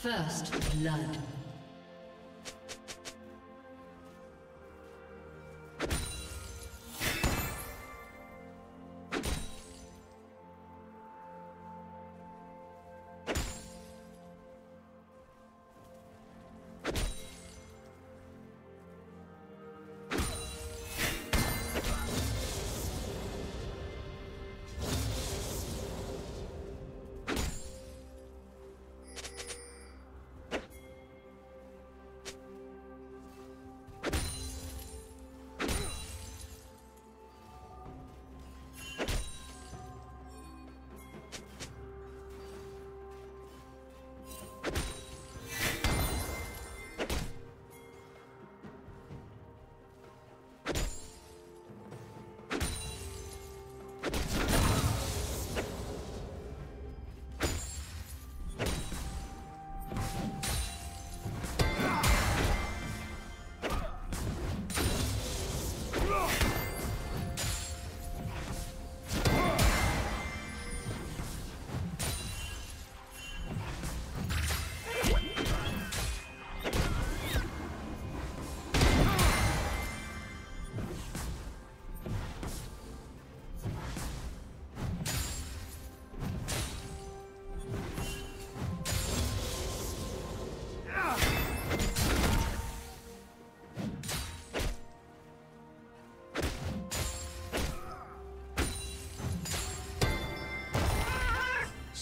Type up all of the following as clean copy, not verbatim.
First blood.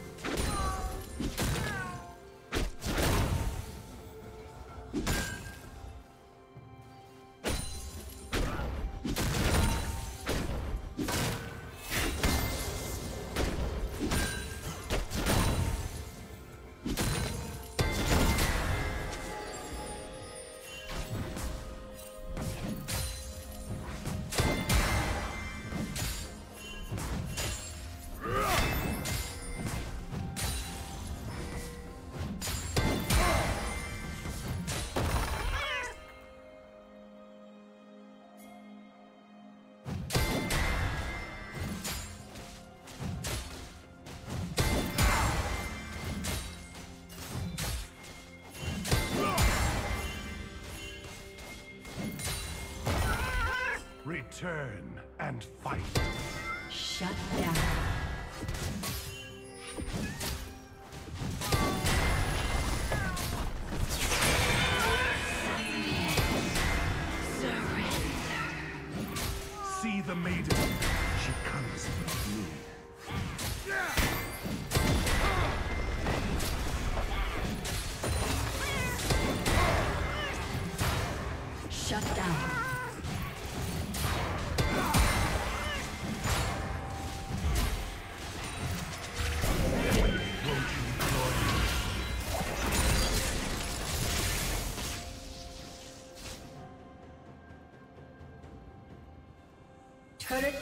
Turn and fight. Shut down. Surrender. Shut down. Turret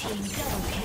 Double kill.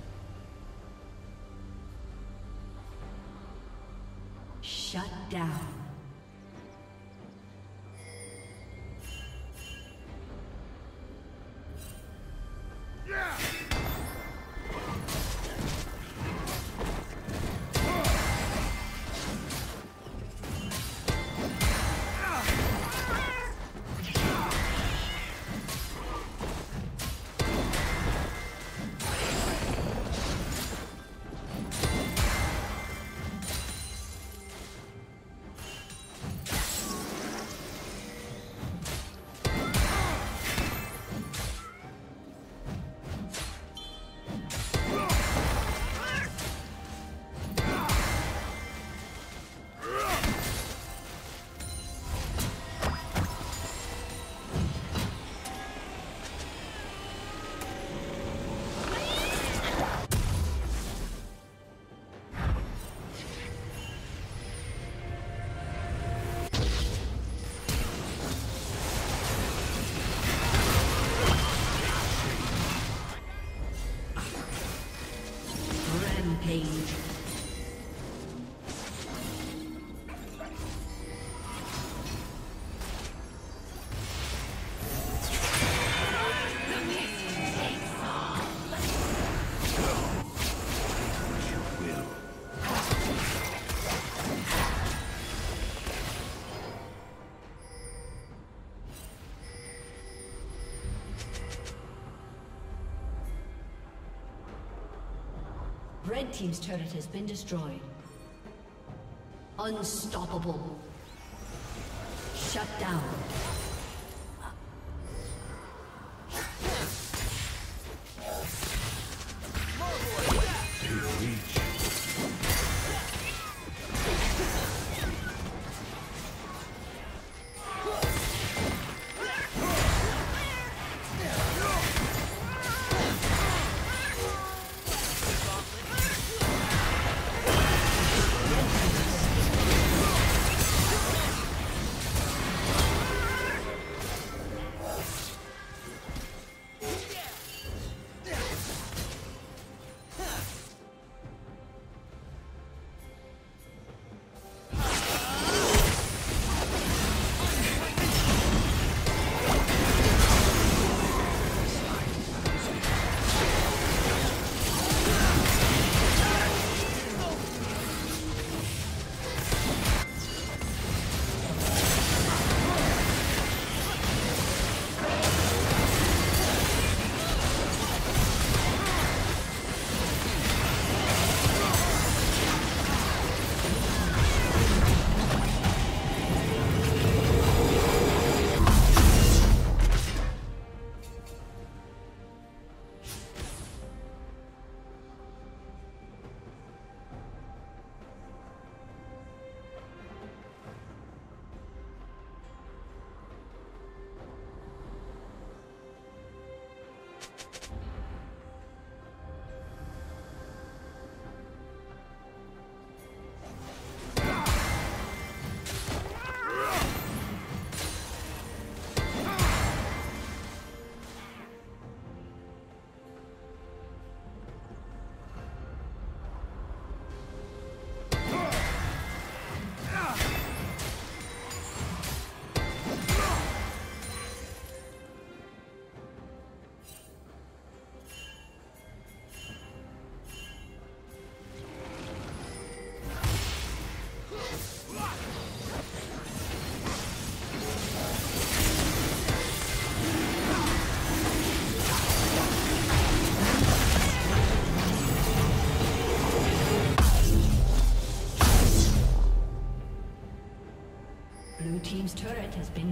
Shut down. Red team's turret has been destroyed. Unstoppable. Shut down. Has been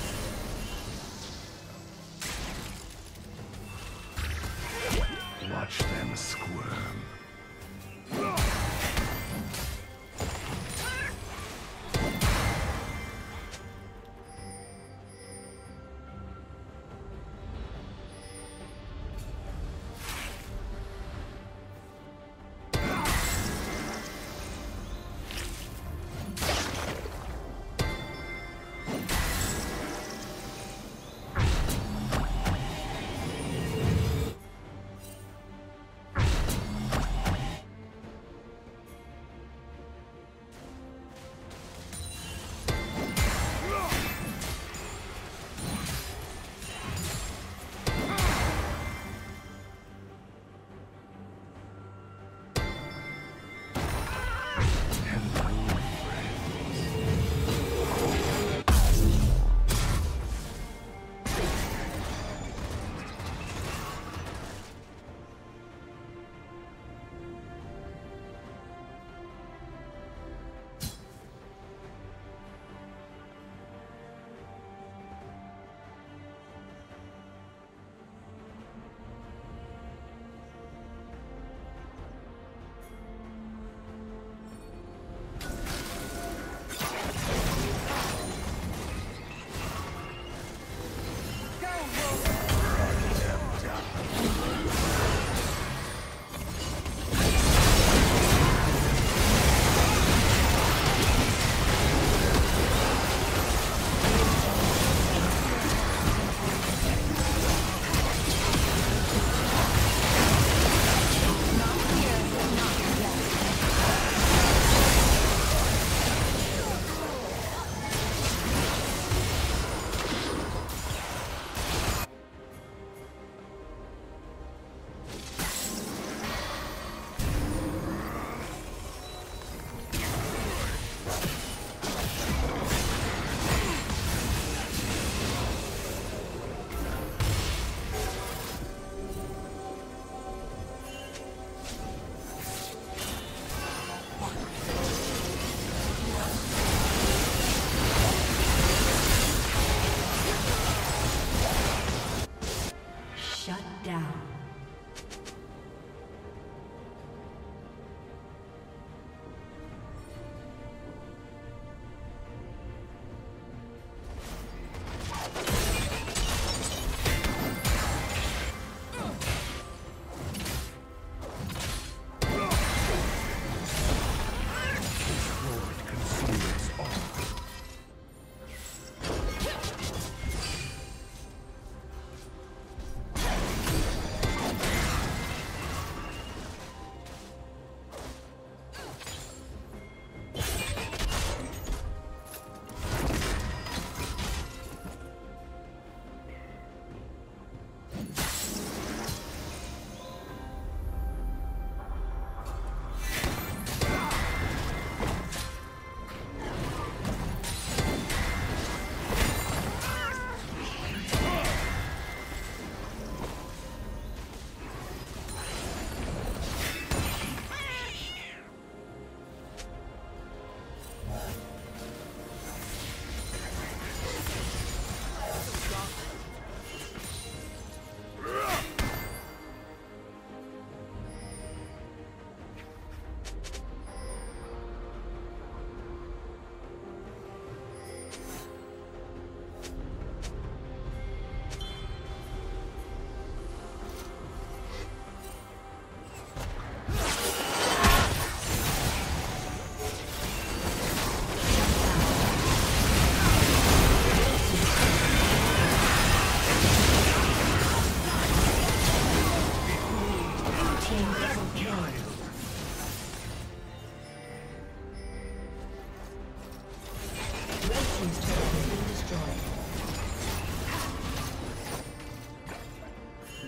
down.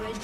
Red